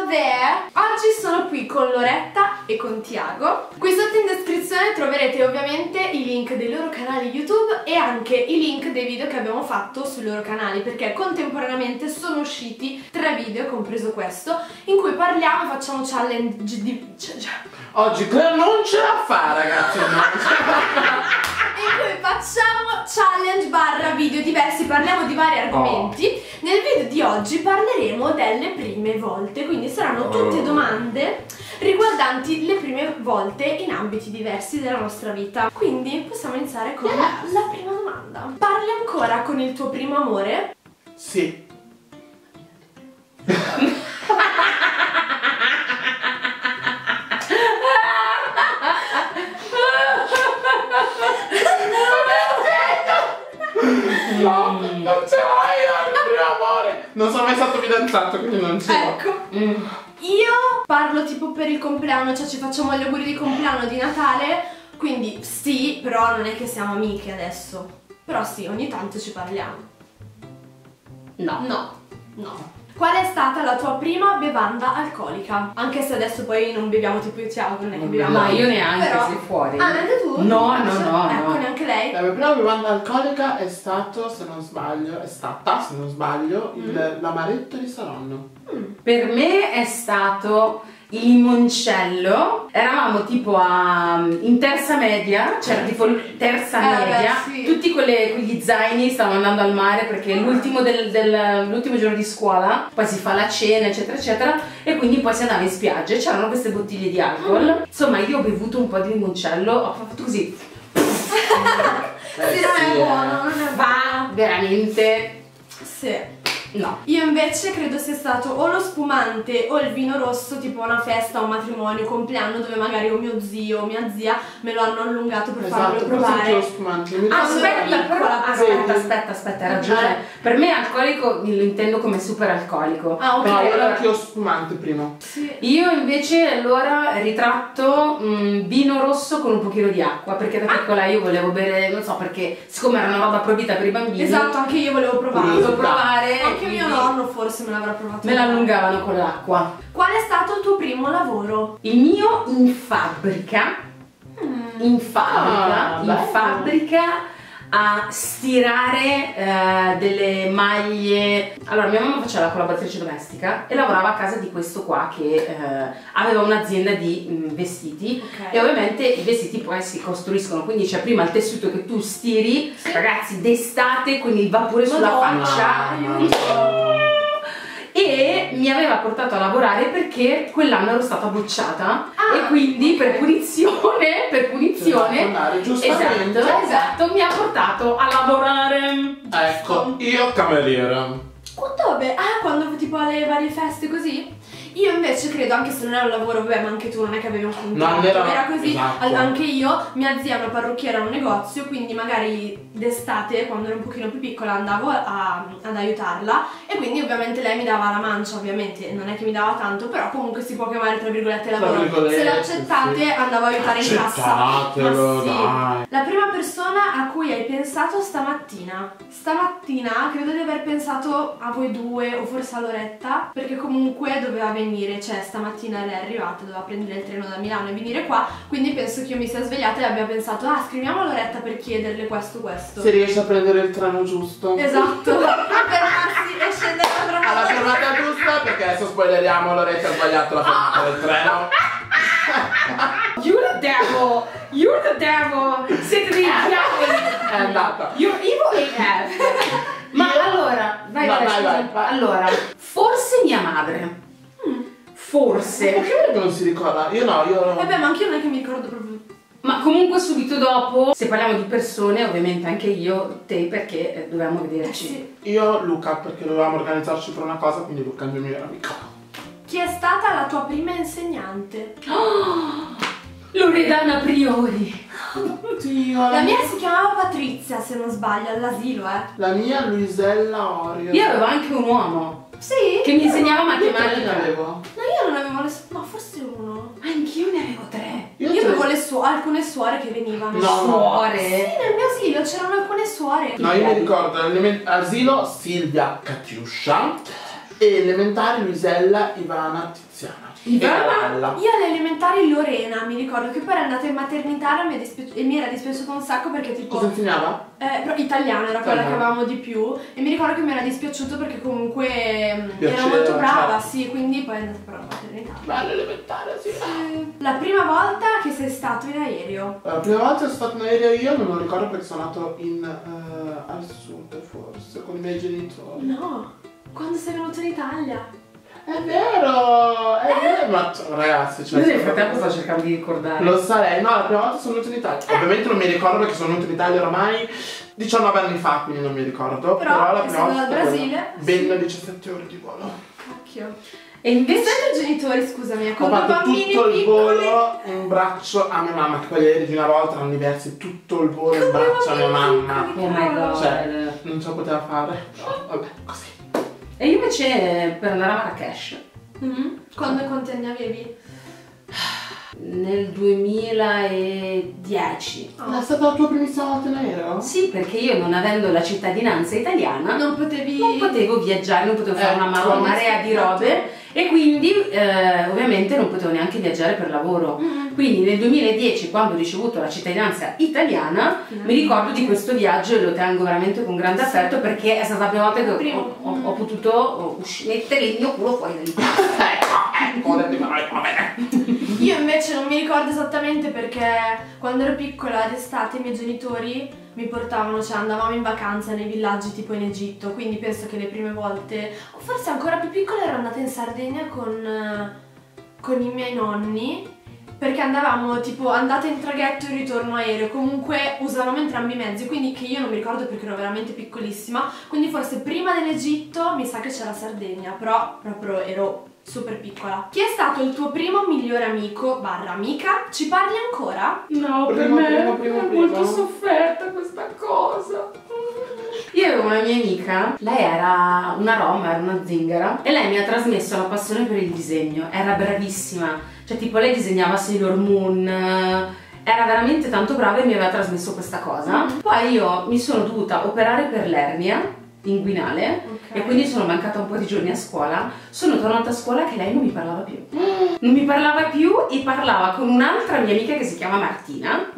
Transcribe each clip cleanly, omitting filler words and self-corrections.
Vabbè, oggi sono qui con Loretta e con Thiago. Qui sotto in descrizione troverete ovviamente i link dei loro canali YouTube e anche i link dei video che abbiamo fatto sui loro canali, perché contemporaneamente sono usciti 3 video, compreso questo, in cui parliamo e facciamo challenge di... Oggi non ce la fa, ragazzi. In cui facciamo challenge barra video diversi, parliamo di vari argomenti. Nel video di oggi parleremo delle prime volte, quindi saranno tutte domande riguardanti le prime volte in ambiti diversi della nostra vita. Quindi possiamo iniziare con la prima domanda. Parli ancora con il tuo primo amore? Sì. No, non ce l'hai al mio amore. Non sono mai stato fidanzato, quindi non ce l'ho. Ecco. Io parlo tipo per il compleanno, cioè ci facciamo gli auguri di compleanno, di Natale. Quindi sì, però non è che siamo amiche adesso. Però sì, ogni tanto ci parliamo. No. Qual è stata la tua prima bevanda alcolica? Anche se adesso poi non beviamo tipo Thiago, non è che beviamo. No, io neanche, però... sei fuori. Ah, neanche tu? No. Ecco, neanche lei. La mia prima bevanda alcolica è stata, se non sbaglio, l'amaretto di Saronno. Per me è stato il limoncello. Eravamo tipo in terza media, c'era tipo terza media, sì. Tutti quegli zaini stavano andando al mare perché l'ultimo giorno di scuola poi si fa la cena eccetera eccetera, e quindi poi si andava in spiaggia e c'erano queste bottiglie di alcol. Insomma, io ho bevuto un po' di limoncello, ho fatto così. Sì, non è buono, non è buono. Veramente. Sì. No. Io invece credo sia stato o lo spumante o il vino rosso, tipo una festa, un matrimonio, un compleanno, dove magari o mio zio o mia zia me lo hanno allungato per farlo provare. Lo spumante. Aspetta, hai ragione. Per me alcolico lo intendo come super alcolico. Ah, ok. Allora anche lo spumante prima. Sì. Io invece allora ritratto vino rosso con un pochino di acqua, perché da piccola io volevo bere, non so perché, siccome era una roba proibita per i bambini. Esatto, anche io volevo provare. Anche mio nonno forse me l'avrà provato. Me l'allungavano con l'acqua. Qual è stato il tuo primo lavoro? Il mio in fabbrica. In fabbrica a stirare delle maglie. Allora, mia mamma faceva la collaboratrice domestica e lavorava a casa di questo qua che aveva un'azienda di vestiti, okay. E ovviamente i vestiti poi si costruiscono, quindi c'è prima il tessuto che tu stiri, sì. Ragazzi, d'estate, quindi il vapore sulla faccia. E mi aveva portato a lavorare perché quell'anno ero stata bocciata, e quindi per punizione esatto, mi ha portato a lavorare. Ecco, io cameriera. Dove? Ah, quando tipo alle varie feste così? Io invece credo, anche se non era un lavoro, ma anche tu non è che avevi un contratto, era così, esatto. Anche io, mia zia è una parrucchiera, a un negozio, quindi magari d'estate, quando ero un pochino più piccola, andavo ad aiutarla, e quindi ovviamente lei mi dava la mancia, ovviamente non è che mi dava tanto, però comunque si può chiamare tra virgolette lavoro, se lo accettate, sì. Andavo a aiutare in cassa. Ma sì. Dai. La prima persona a cui hai pensato stamattina? Stamattina credo di aver pensato a voi due, o forse a Loretta, perché comunque doveva venire, cioè stamattina lei è arrivata, doveva prendere il treno da Milano e venire qua, quindi penso che io mi sia svegliata e abbia pensato, ah, scriviamo a Loretta per chiederle questo. Se riesce a prendere il treno giusto. Esatto. Fermarsi e scendere alla fermata giusta, perché adesso spoileriamo, Loretta ha sbagliato la fermata del treno. You're the devil, siete dei diavoli. È andata. You're evil AF. Ma allora, vai. Allora, forse mia madre. Forse. Ma perché non si ricorda? Io no, Vabbè, ma anche io non è che mi ricordo proprio. Ma comunque subito dopo, se parliamo di persone, ovviamente anche io, te, perché dovevamo vederci. Io, Luca, perché dovevamo organizzarci per una cosa, quindi Luca è il mio migliore amico. Chi è stata la tua prima insegnante? Loredana Priori. Oddio. La mia si chiamava Patrizia, se non sbaglio, all'asilo, La mia Luisella Orio. Io avevo anche un uomo. Sì? Che mi insegnava matematica. No, forse uno. Anch'io ne avevo 3. Io avevo alcune suore che venivano. No. Suore? Sì, nel mio asilo c'erano alcune suore. No, io mi ricordo, all'asilo Silvia Catiuscia. E elementare Luisella, Ivana, Tiziana. Ivana? Io alle elementari Lorena, mi ricordo che poi era andata in maternità e mi era dispiaciuto un sacco perché tipo... Cosa insegnava? Però italiano era quella che avevamo di più e mi ricordo che mi era dispiaciuto perché comunque era molto brava, sì, quindi poi è andata però in maternità. Bella elementare, sì. La prima volta che sei stato in aereo? La prima volta che sono stato in aereo io non lo ricordo perché sono andato in... al sud forse, con i miei genitori. No! Quando sei venuto in Italia? È vero! È vero! Ma ragazzi, cioè... Nel frattempo sto cercando di ricordare. Lo sarei, no, la prima volta sono venuto in Italia. Ovviamente non mi ricordo perché sono venuto in Italia ormai 19 anni fa, quindi non mi ricordo. Però la prima volta dal Brasile. Ben 17 ore di volo. Cacchio. E invece i genitori, scusami, con due bambini tutto il volo in braccio a mia mamma, che quelli di una volta erano diversi, tutto il volo in braccio a mia mamma. Oh my god. Cioè, non ce la poteva fare. No, vabbè, così. E io invece per andare a Marrakesh. Quanti anni avevi? Nel 2010. Oh. Ma è stata la tua primissima volta in aereo? Sì, perché io non avendo la cittadinanza italiana non potevo viaggiare, non potevo fare una marea di robe e quindi ovviamente non potevo neanche viaggiare per lavoro. Quindi nel 2010, quando ho ricevuto la cittadinanza italiana, mi ricordo di questo viaggio e lo tengo veramente con grande affetto perché è stata la prima volta che ho potuto mettere il mio culo fuori dal Io invece non mi ricordo esattamente perché quando ero piccola d'estate i miei genitori mi portavano, cioè andavamo in vacanza nei villaggi tipo in Egitto, quindi penso che le prime volte, o forse ancora più piccola, ero andata in Sardegna con i miei nonni perché andavamo tipo andata in traghetto e ritorno aereo, comunque usavamo entrambi i mezzi, quindi che io non mi ricordo perché ero veramente piccolissima, quindi forse prima dell'Egitto mi sa che c'era Sardegna, però proprio ero super piccola. Chi è stato il tuo primo migliore amico barra amica? Ci parli ancora? No, per me è molto sofferta questa cosa. Io avevo una mia amica, lei era una Roma, era una zingara e lei mi ha trasmesso la passione per il disegno, era bravissima, cioè tipo lei disegnava Sailor Moon, era veramente tanto brava e mi aveva trasmesso questa cosa. Poi io mi sono dovuta operare per l'ernia inguinale e quindi sono mancata un po' di giorni a scuola, sono tornata a scuola che lei non mi parlava più, e parlava con un'altra mia amica che si chiama Martina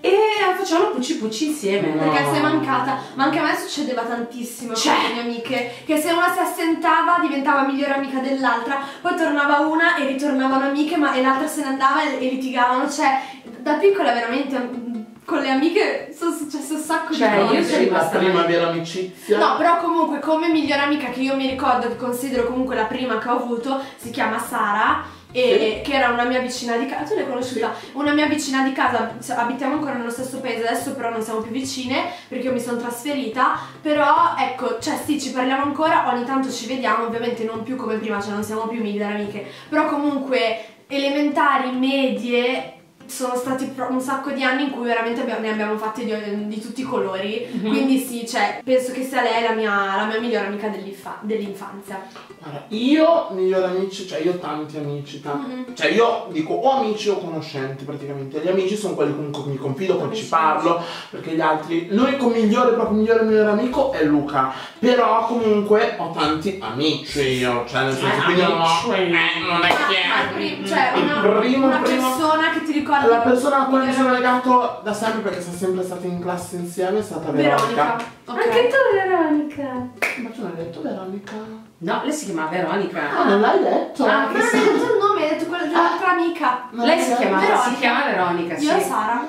e facevano pucci pucci insieme. Perché sei mancata, ma anche a me succedeva tantissimo con le mie amiche, che se una si assentava diventava migliore amica dell'altra, poi tornava una e ritornavano amiche e l'altra se ne andava e litigavano, cioè da piccola veramente... Con le amiche sono successe un sacco di cose. Io sono la prima vera amicizia. No, però comunque come migliore amica che io mi ricordo, che considero comunque la prima che ho avuto, si chiama Sara. E che era una mia vicina di casa, tu l'hai conosciuta? Sì. Una mia vicina di casa, abitiamo ancora nello stesso paese adesso, però non siamo più vicine perché io mi sono trasferita, però ecco, cioè sì, ci parliamo ancora, ogni tanto ci vediamo, ovviamente non più come prima, cioè non siamo più migliori amiche, però comunque elementari, medie... Sono stati un sacco di anni in cui veramente ne abbiamo fatte di tutti i colori, quindi sì, cioè, penso che sia lei la mia migliore amica dell'infanzia. Guarda, io migliori amici, cioè io ho tanti amici, cioè io dico o amici o conoscenti praticamente, gli amici sono quelli con cui mi confido, con cui ci parlo, perché gli altri, l'unico migliore, proprio migliore amico è Luca, però comunque ho tanti amici io, cioè nel senso che non è che... Cioè una persona che ti ricorda... La persona a cui mi sono legato da sempre perché sono sempre stati in classe insieme è stata Veronica. Anche tu Veronica. Ma tu non hai detto Veronica? No, lei si chiama Veronica. Ah, non l'hai detto? Ah, non hai detto il nome, hai detto quello dell'altra amica. Lei si chiama Veronica, sì. Io e Sara.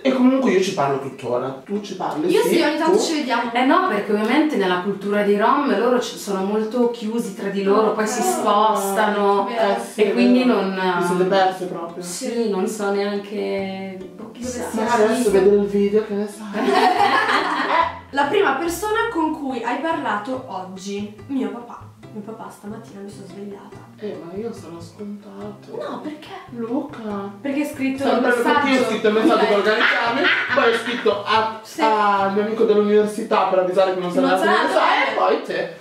E comunque io ci parlo tuttora. Tu ci parli? Io sì, ogni tanto ci vediamo. Eh no, perché ovviamente nella cultura dei Rom loro sono molto chiusi tra di loro, poi si spostano e quindi non... Mi sono perse proprio. Sì, non so neanche... Ma adesso vedo il video, che ne sai? La prima persona con cui hai parlato oggi? Mio papà. Mio papà stamattina mi sono svegliata. Ma io sono scontato. No, perché? Luca. Perché hai scritto il messaggio. Io ho scritto il messaggio per organizzarmi, poi ho scritto al mio amico dell'università per avvisare che non sarà l'università e poi te.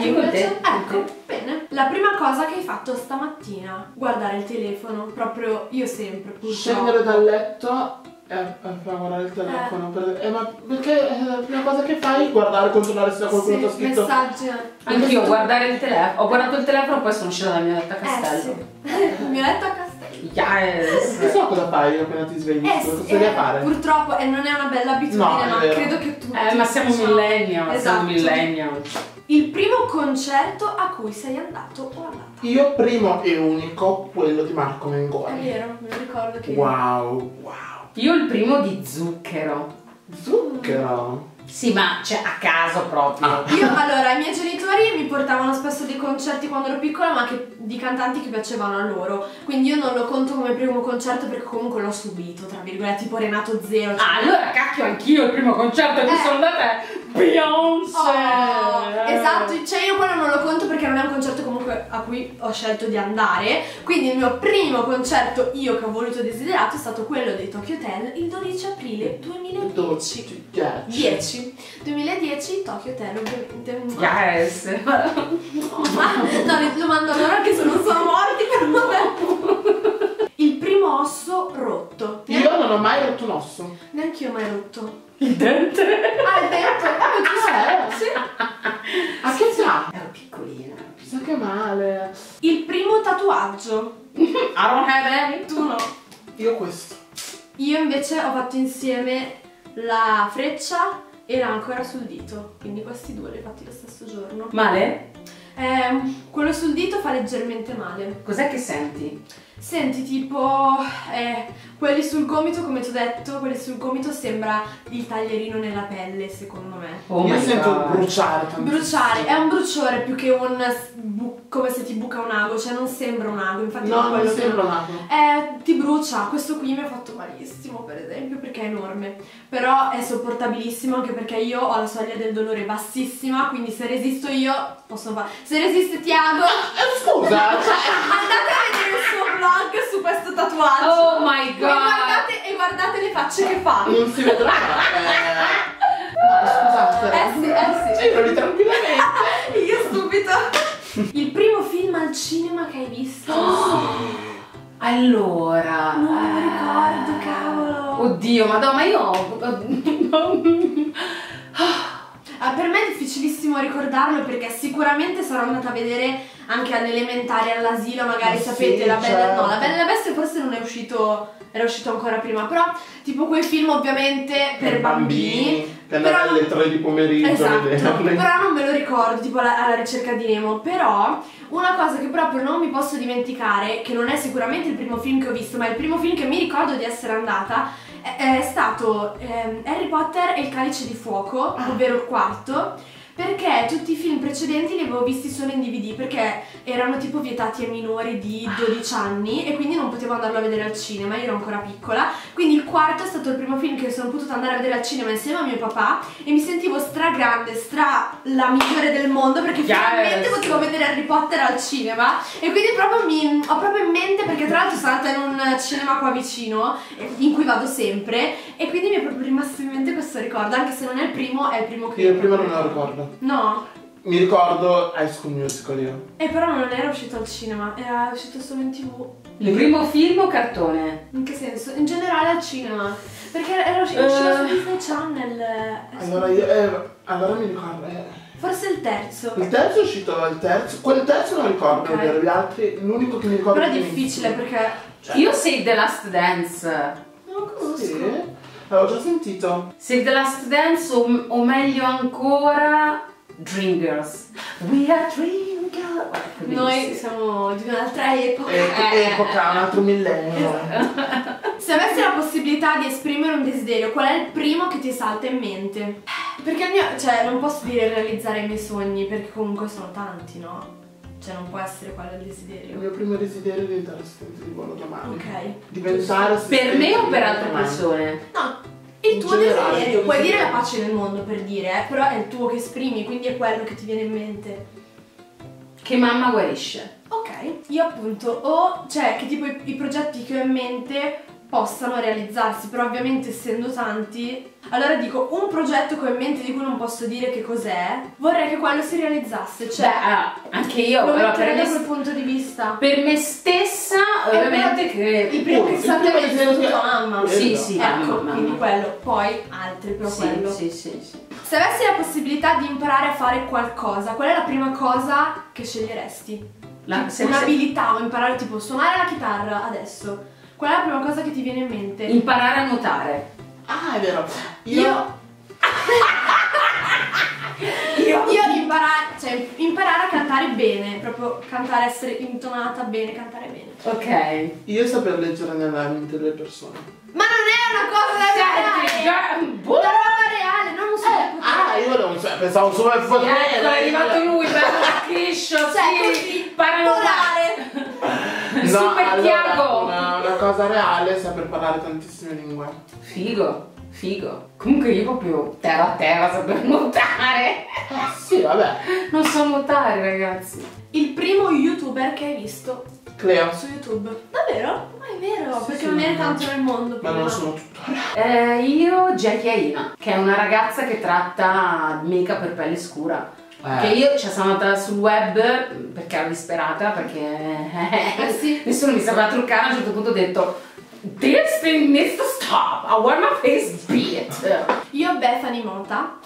Io con te. Ecco, bene. La prima cosa che hai fatto stamattina? Guardare il telefono, proprio io sempre. Scendere dal letto Per guardare il telefono, ma perché la prima cosa che fai è guardare, controllare se qualcuno ti ha scritto messaggi. Anch'io guardare il telefono, ho guardato il telefono e poi sono uscita dal mio letto a castello. Il mio letto a castello. Yes. Non so cosa fai appena ti svegli, cosa devi fare. Purtroppo non è una bella abitudine, no, ma credo che tutti. Ma siamo millennial, esatto. Siamo millennial. Il primo concerto a cui sei andato o andata? Io primo e unico, quello di Marco Mengoni. È vero, me lo ricordo che. Wow, wow. Io il primo di Zucchero. Zucchero? Sì, ma cioè a caso proprio. Ah. Io allora, i miei genitori mi portavano spesso dei concerti quando ero piccola, ma di cantanti che piacevano a loro. Quindi io non lo conto come primo concerto perché comunque l'ho subito, tra virgolette, tipo Renato Zero. Cioè... Ah, allora cacchio, anch'io il primo concerto che sono andata è Beyoncé! Oh, esatto, cioè io quello non lo conto perché non è un concerto comunque a cui ho scelto di andare. Quindi il mio primo concerto che ho voluto e desiderato è stato quello dei Tokyo Hotel il 12 aprile 2010. 2010 Tokyo Hotel, ovviamente. Yes! No, lo mando a loro che se non sono morti per me. Il primo osso rotto. Io non ho mai rotto un osso. Neanche io ho mai rotto. Il dente? Ah, il dente! Ah, sì. Ah, che sa? Ero piccolina. Sa che male. Il primo tatuaggio. I don't have any. Tu no. Io questo. Io invece ho fatto insieme la freccia e l'ancora sul dito. Quindi questi due li ho fatti lo stesso giorno. Male? Quello sul dito fa leggermente male. Cos'è che senti? Senti tipo quelli sul gomito, come ti ho detto, quelli sul gomito sembra il taglierino nella pelle, secondo me. Io sento bruciare. Bruciare, è un bruciore più che un come se ti buca un ago, cioè non sembra un ago, infatti no, non sembra un ago. Ti brucia, questo qui mi ha fatto malissimo, per esempio, perché è enorme. Però è sopportabilissimo anche perché io ho la soglia del dolore bassissima, quindi se resisto io posso fare. Se resiste Thiago, scusa, andate a vedere il suo vlog su questo tatuaggio. Oh my god! E guardate le facce che fa. Non si vedrà. Scusate. Sì. Giroli tranquillamente. Io subito. Il primo film al cinema che hai visto? Oh. Allora, non me lo ricordo, cavolo. Oddio, madonna, ma io per me è difficilissimo ricordarlo perché sicuramente sarò andata a vedere anche all'elementare, all'asilo, magari, sapete, sì, La Bella e la Bestia forse non è uscito, era uscito ancora prima, però tipo quei film ovviamente per bambini che andavano alle 3 di pomeriggio, esatto, però non me lo ricordo, tipo alla ricerca di Nemo. Però una cosa che proprio non mi posso dimenticare, che non è sicuramente il primo film che ho visto, ma è il primo film che mi ricordo di essere andata, è stato Harry Potter e il Calice di Fuoco, ovvero il quarto, perché tutti i film precedenti li avevo visti solo in DVD perché erano tipo vietati ai minori di 12 anni e quindi non potevo andarlo a vedere al cinema, io ero ancora piccola. Quindi il quarto è stato il primo film che sono potuta andare a vedere al cinema insieme a mio papà e mi sentivo stragrande, la migliore del mondo perché finalmente potevo vedere Harry Potter al cinema e quindi proprio ho proprio in mente, perché tra l'altro sono andata in un cinema qua vicino in cui vado sempre e quindi mi è proprio rimasto in mente questo ricordo, anche se non è il primo, è il primo che... Io il primo non lo ricordo. No. Mi ricordo High School Musical io. Però non era uscito al cinema, era uscito solo in TV. Il primo film o cartone? In che senso? In generale al cinema. Perché era uscito su Disney Channel. Allora io allora mi ricordo. Forse il terzo. Il terzo è uscito, quel terzo non ricordo, ovvero gli altri, l'unico che mi ricordo. Però è difficile perché io sei The Last Dance. Non conosco. Sì. L'avevo già sentito. Save the Last Dance o meglio ancora Dream Girls. We are Dream Girls. Noi siamo di un'altra epoca. Un altro millennio. Se avessi la possibilità di esprimere un desiderio, qual è il primo che ti salta in mente? Perché non posso dire realizzare i miei sogni perché comunque sono tanti, no? Cioè non può essere quello il desiderio. Il mio primo desiderio è diventare assistente di volo domani. Ok. Diventare assistente. Per me o per altre persone? No. Il tuo desiderio. Puoi dire la pace nel mondo per dire, però è il tuo che esprimi, quindi è quello che ti viene in mente. Che mamma guarisce. Ok. Io appunto che tipo i progetti che ho in mente possano realizzarsi, però ovviamente essendo tanti Allora dico, un progetto che ho in mente di cui non posso dire che cos'è, vorrei che quello si realizzasse, cioè beh, anche io lo metterei da quel punto di vista. Per me stessa, ovviamente che il primo pensante me lo sono detto mamma. Sì, sì, ecco, quindi quello, poi altri, però sì, quello. Sì, sì, sì. Se avessi la possibilità di imparare a fare qualcosa, qual è la prima cosa che sceglieresti? Un'abilità o imparare tipo suonare la chitarra adesso. Qual è la prima cosa che ti viene in mente? Imparare a nuotare. Ah, è vero. Io imparare a cantare bene, proprio cantare, essere intonata bene, cantare bene. Ok. Io saper leggere nella mente delle persone. Ma non è una cosa da reale. Buona roba reale, non lo so. Ah, io non so, pensavo solo al foto. Ecco, è arrivato lui, bello schiscio, sì, paranormale. No, super Thiago. Una cosa reale è saper parlare tantissime lingue. Figo, figo. Comunque io proprio terra a terra saper nuotare. Sì, vabbè. Non so nuotare, ragazzi. Il primo youtuber che hai visto? Cleo. Su YouTube. Davvero? Ma è vero, sì, perché sì, non era tanto nel mondo prima. Ma non sono tuttora. Io Jackie Aina, che è una ragazza che tratta make up per pelle scura. Che io ci sono andata sul web perché ero disperata, perché sì, nessuno mi sapeva truccare. A un certo punto ho detto "This thing needs to stop, I want my face beat". Io Bethany,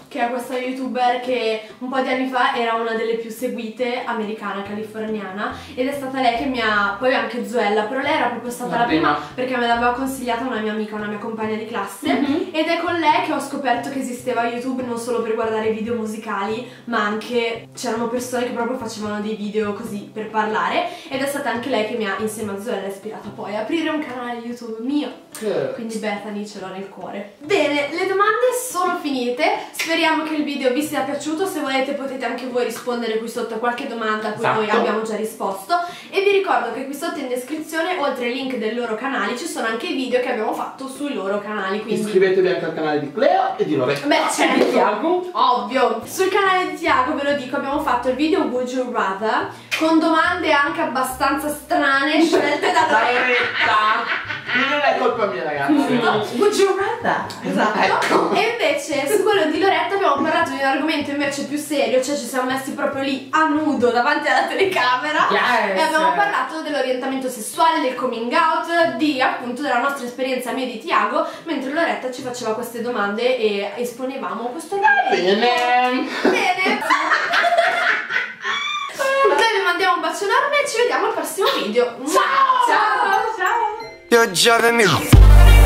che è questa youtuber che un po' di anni fa era una delle più seguite, americana, californiana, ed è stata lei che mi ha, poi anche Zoella, però lei era proprio stata la prima perché me l'aveva consigliata una mia amica, una mia compagna di classe, ed è con lei che ho scoperto che esisteva YouTube non solo per guardare video musicali, ma anche c'erano persone che proprio facevano dei video così per parlare, ed è stata anche lei che mi ha, insieme a Zoella, ispirata poi a aprire un canale YouTube mio. Quindi Bethany ce l'ho nel cuore. Bene, le domande sono finite. Speriamo che il video vi sia piaciuto. Se volete potete anche voi rispondere qui sotto a qualche domanda a cui noi abbiamo già risposto. E vi ricordo che qui sotto in descrizione, oltre ai link dei loro canali, ci sono anche i video che abbiamo fatto sui loro canali. Quindi iscrivetevi anche al canale di Cleo e di Loretta. Beh, certo, di Thiago. Ovvio. Sul canale di Thiago, ve lo dico, abbiamo fatto il video Would You Rather, con domande anche abbastanza strane scelte da Loretta. Non è colpa mia, ragazzi. Would you rather? Esatto. E invece su quello di Loretta abbiamo parlato di un argomento invece più serio, cioè ci siamo messi proprio lì a nudo davanti alla telecamera, yes, e abbiamo parlato dell'orientamento sessuale, del coming out, di appunto della nostra esperienza, mia e di Thiago, mentre Loretta ci faceva queste domande e esponevamo questo argomento. Bene. Bene. Noi vi mandiamo un bacio enorme e ci vediamo al prossimo video. Ciao. Ciao. Ciao. You're driving me